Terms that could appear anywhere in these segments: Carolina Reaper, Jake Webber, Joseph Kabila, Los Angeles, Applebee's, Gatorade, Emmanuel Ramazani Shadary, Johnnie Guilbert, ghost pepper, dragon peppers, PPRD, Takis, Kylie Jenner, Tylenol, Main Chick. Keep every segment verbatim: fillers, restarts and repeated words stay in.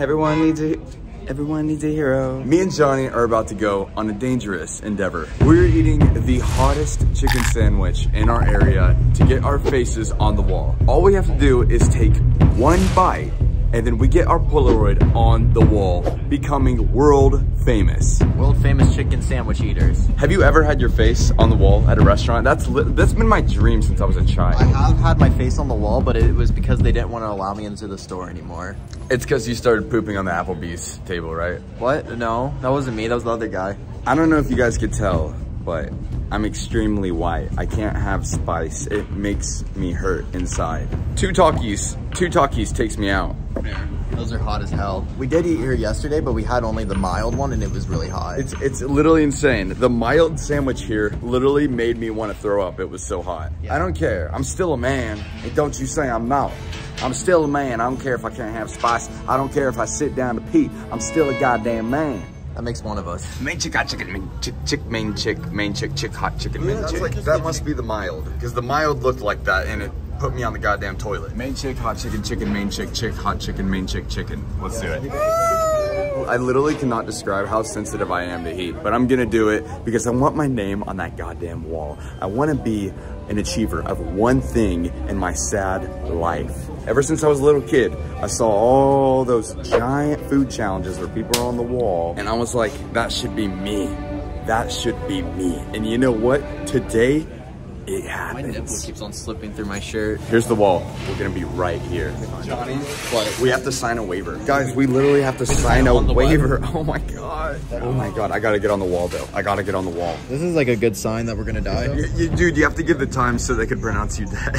Everyone needs a, everyone needs a hero. Me and Johnnie are about to go on a dangerous endeavor. We're eating the hottest chicken sandwich in our area to get our faces on the wall. All we have to do is take one bite and then we get our Polaroid on the wall, becoming world famous. World famous chicken sandwich eaters. Have you ever had your face on the wall at a restaurant? That's that's been my dream since I was a child. I have had my face on the wall, but it was because they didn't want to allow me into the store anymore. It's because you started pooping on the Applebee's table, right? What? No, that wasn't me, that was the other guy. I don't know if you guys could tell, but I'm extremely white. I can't have spice. It makes me hurt inside. Two Takis, two Takis takes me out. Those are hot as hell. We did eat here yesterday, but we had only the mild one and it was really hot. It's it's literally insane. The mild sandwich here literally made me want to throw up. It was so hot. Yeah. I don't care. I'm still a man. And don't you say I'm not. I'm still a man. I don't care if I can't have spice. I don't care if I sit down to pee. I'm still a goddamn man. That makes one of us. Main chick, hot chicken, main chick, chick, main chick, main chick, chick, hot chicken, main yeah, chick. Like, that must be the mild, because the mild looked like that and it put me on the goddamn toilet. Main chick, hot chicken, chicken, main chick, chick, hot chicken, main chick, chicken. Let's yeah. do it. I literally cannot describe how sensitive I am to heat, but I'm gonna do it because I want my name on that goddamn wall. I wanna be an achiever of one thing in my sad life. Ever since I was a little kid, I saw all those giant food challenges where people are on the wall, and I was like, that should be me. That should be me. And you know what? Today, it happens. My nipple keeps on slipping through my shirt. Here's the wall. We're gonna be right here. Johnnie, what? We have to sign a waiver. Guys, we literally have to sign a waiver. Oh my God. Oh my God, I gotta get on the wall though. I gotta get on the wall. This is like a good sign that we're gonna die. You, you, dude, you have to give the time so they could pronounce you dead.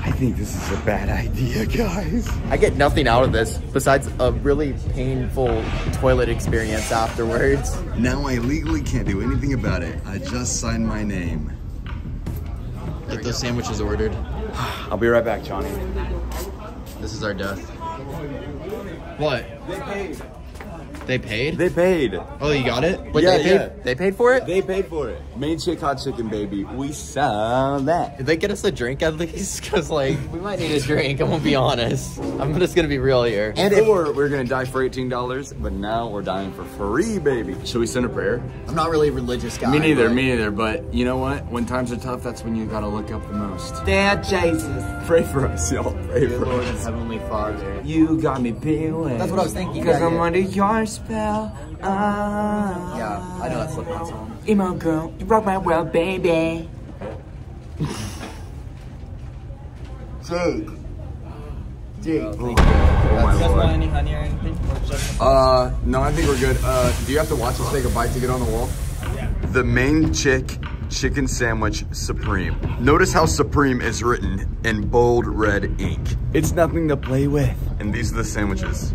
I think this is a bad idea, guys. I get nothing out of this besides a really painful toilet experience afterwards. Now I legally can't do anything about it. I just signed my name. Get those sandwiches ordered. I'll be right back, Johnnie. This is our death. What? They paid. They paid? They paid. Oh, you got it? Wait, yeah, they paid? yeah. They paid for it? They paid for it. Main chick, hot chicken, baby. We saw that. Did they get us a drink at least? Because, like, we might need a drink. I'm going to be honest. I'm just going to be real here. And or we're going to die for eighteen dollars, but now we're dying for free, baby. Should we send a prayer? I'm not really a religious guy. Me neither, but... me neither. But you know what? When times are tough, that's when you got to look up the most. Dear Jesus. Pray for us, y'all. Pray Dear for Lord us. Dear Heavenly Father. You got me peeling. That's what I was thinking. Because I'm under yours. Spell uh, yeah, I know that Slipknot song. Emo girl, you broke my world, baby. Jake. Jake. Oh, thank you. Oh, you guys want any honey or anything? Uh, no, I think we're good. Uh, do you have to watch us take a bite to get on the wall? Yeah. The Main Chick Chicken Sandwich Supreme. Notice how Supreme is written in bold red ink. It's nothing to play with. And these are the sandwiches.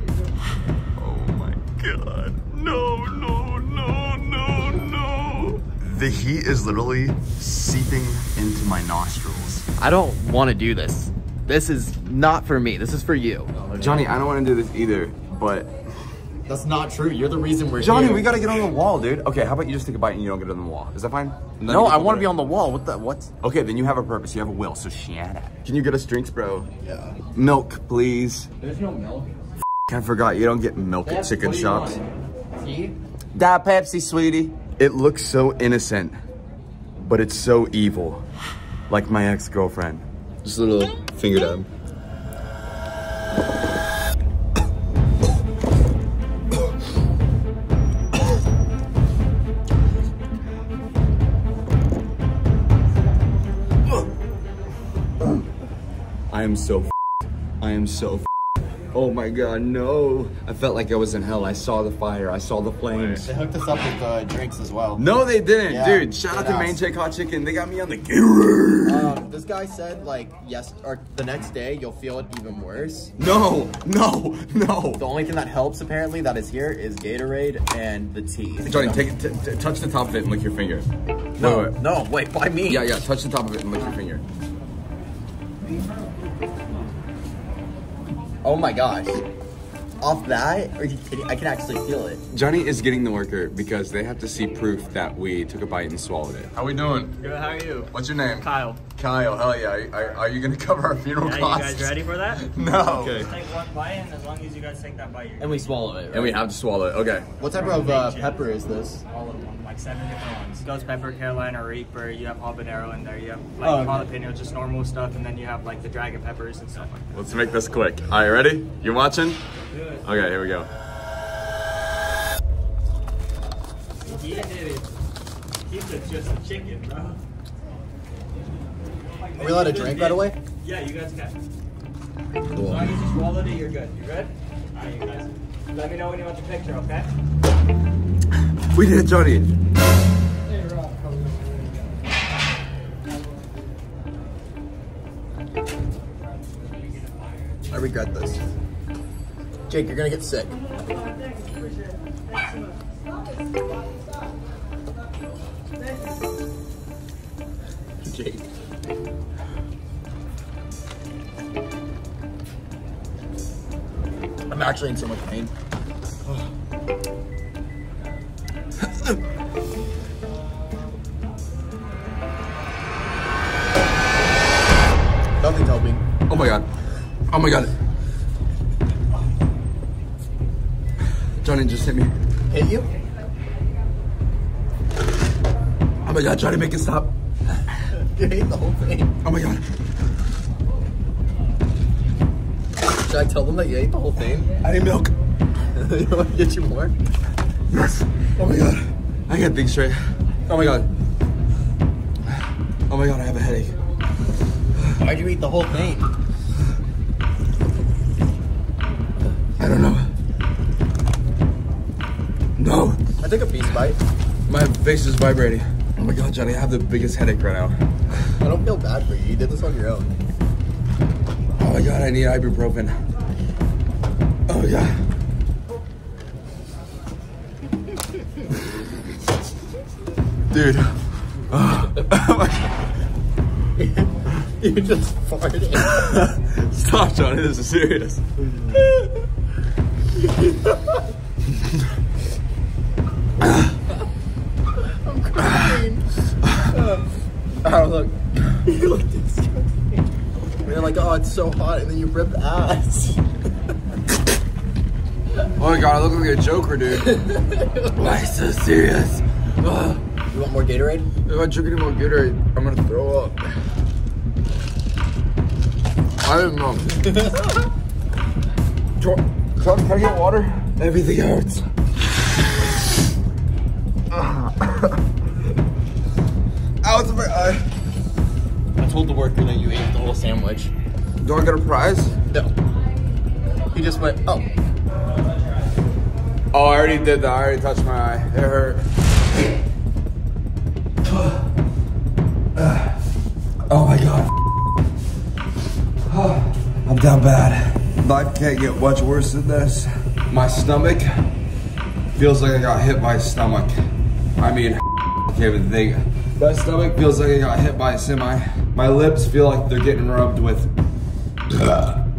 God, no, no, no, no, no. The heat is literally seeping into my nostrils. I don't want to do this. This is not for me. This is for you. Johnnie, I don't want to do this either, but... That's not true. You're the reason we're Johnnie, here. Johnnie, we got to get on the wall, dude. Okay, how about you just take a bite and you don't get on the wall? Is that fine? No, I want to be on the wall. What the, what? Okay, then you have a purpose. You have a will, so shut up. Can you get us drinks, bro? Yeah. Milk, please. There's no milk. I forgot, you don't get milk at chicken shops. Diet Pepsi, sweetie. It looks so innocent, but it's so evil. Like my ex-girlfriend. Just a little finger dab. I am so f***ed. I am so f***ed. Oh my God, no. I felt like I was in hell. I saw the fire. I saw the flames. They hooked us up with uh, drinks as well. No, they didn't, yeah, dude. Shout out to Main Chick Hot Chicken. They got me on the Gatorade. Um, this guy said like, yes, or the next day you'll feel it even worse. No, no, no. The only thing that helps apparently that is here is Gatorade and the tea. Johnnie, take it, t t touch the top of it and lick your finger. No, no, wait. No, wait, by me. Yeah, yeah, touch the top of it and lick your finger. Oh my gosh. off that? Are you kidding? I can actually feel it. Johnnie is getting the worker because they have to see proof that we took a bite and swallowed it. How we doing? Good, how are you? What's your name? Kyle. Kyle, hell yeah. Are, are you gonna cover our funeral yeah, costs? Are you guys ready for that? No. Okay. Just take one bite, and as long as you guys take that bite, you're and we swallow it, right? And we have to swallow it, okay. What type From of uh, pepper is this? All of them, like seven different ones. Ghost pepper, Carolina Reaper, you have habanero in there, you have like oh, okay. jalapeno, just normal stuff, and then you have like the dragon peppers and stuff like that. Let's make this quick. All right, ready? You watching? Let's do it. Okay, here we go. He did it. He took just a chicken, bro. Are we allowed to drink, by the way? Yeah, you guys can. As long as you swallowed it, you're good. You good? All right, you guys. Let me know when you want the picture, okay? We did it, Johnnie. I regret this. Jake, you're gonna get sick. Jake. I'm actually in so much pain. Oh. Nothing's helping. Oh my god. Oh my god. Johnnie just hit me. Hit you? Oh my god, Johnnie, make it stop. You hate the whole thing. Oh my god. Should I tell them that you ate the whole thing? I need milk. You want to get you more? Yes. Oh my god. I can't think straight. Oh my god. Oh my god, I have a headache. Why'd you eat the whole thing? I don't know. No. I took a piece bite. My face is vibrating. Oh my god, Johnnie, I have the biggest headache right now. I don't feel bad for you. You did this on your own. Oh my god, I need ibuprofen. Oh my god. Dude. Oh, oh my god. You just farted. Stop, Johnnie. This is serious. I'm crying. Uh, oh, look. You look disgusting. And you're like, oh, it's so hot, and then you rip ass. Oh my god, I look like a Joker, dude. Why so serious? Uh, you want more Gatorade? If I drink any more Gatorade, I'm gonna throw up. I don't know. Can I get water? Everything hurts. Ow, it's in my eye. I told the worker that you ate the whole sandwich. Do I get a prize? No. He just went, oh. Oh, I already did that. I already touched my eye. It hurt. Oh my god. I'm down bad. Life can't get much worse than this. My stomach feels like I got hit by a stomach. I mean, I can't even think. My stomach feels like I got hit by a semi. My lips feel like they're getting rubbed with.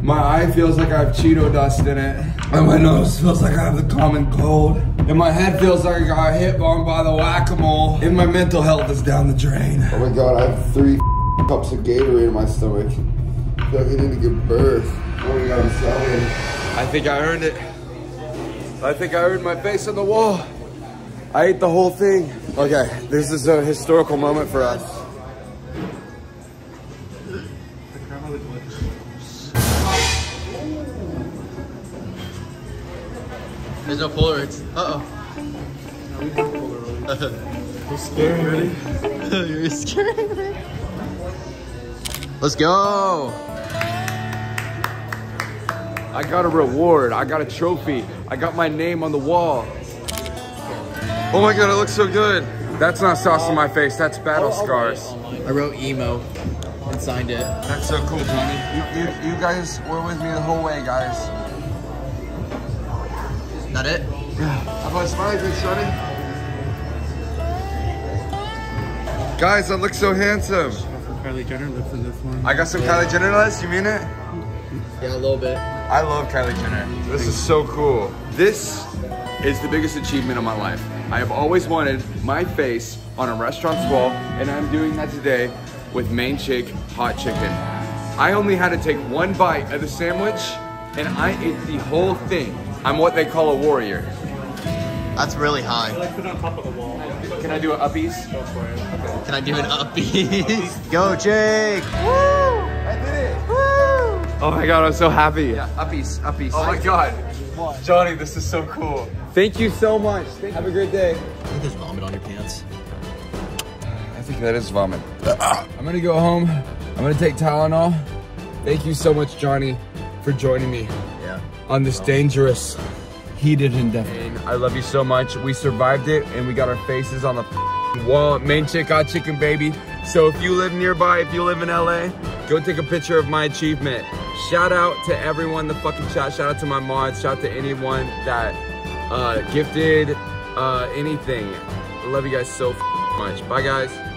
My eye feels like I have Cheeto dust in it. And my nose feels like I have the common cold. And my head feels like I got hit on by the whack-a-mole. And my mental health is down the drain. Oh my god, I have three cups of Gatorade in my stomach. I feel like I need to give birth. Oh my god, I'm sorry. I think I earned it. I think I earned my face on the wall. I ate the whole thing. Okay, this is a historical moment for us. There's no Polaroids. Uh-oh. No, we have Polaroids. You're scaring me. You're scaring me. Let's go. I got a reward. I got a trophy. I got my name on the wall. Oh my god, it looks so good. That's not sauce oh. in my face, that's battle oh, scars. I wrote emo and signed it. That's so cool, Johnnie. You, you, you guys were with me the whole way, guys. Is that it? Yeah. I'm smiling, Johnnie. Guys, I look so handsome. I got some Kylie Jenner lips in this one. I got some yeah. Kylie Jenner lips, you mean it? Yeah, a little bit. I love Kylie Jenner. This Thanks. is so cool. This is the biggest achievement of my life. I have always wanted my face on a restaurant's wall, and I'm doing that today with Main Chick hot chicken. I only had to take one bite of the sandwich, and I ate the whole thing. I'm what they call a warrior. That's really high. I like put it on top of the wall. Can I do an uppies? Go for it. Okay. Can I do an uppies? Go, Jake! Woo! I did it! Woo! Oh my God, I'm so happy. Yeah, uppies, uppies. Oh my God. Johnny, this is so cool. Thank you so much. Thank Have you. a great day. I think there's vomit on your pants. I think that is vomit. I'm gonna go home. I'm gonna take Tylenol. Thank you so much, Johnny, for joining me yeah. on this oh. dangerous, heated endeavor. I love you so much. We survived it, and we got our faces on the wall. Main Chick hot chicken, baby. So if you live nearby, if you live in L A, go take a picture of my achievement. Shout out to everyone, the fucking chat. Shout out to my mods. Shout out to anyone that uh, gifted uh, anything. I love you guys so much. Bye, guys.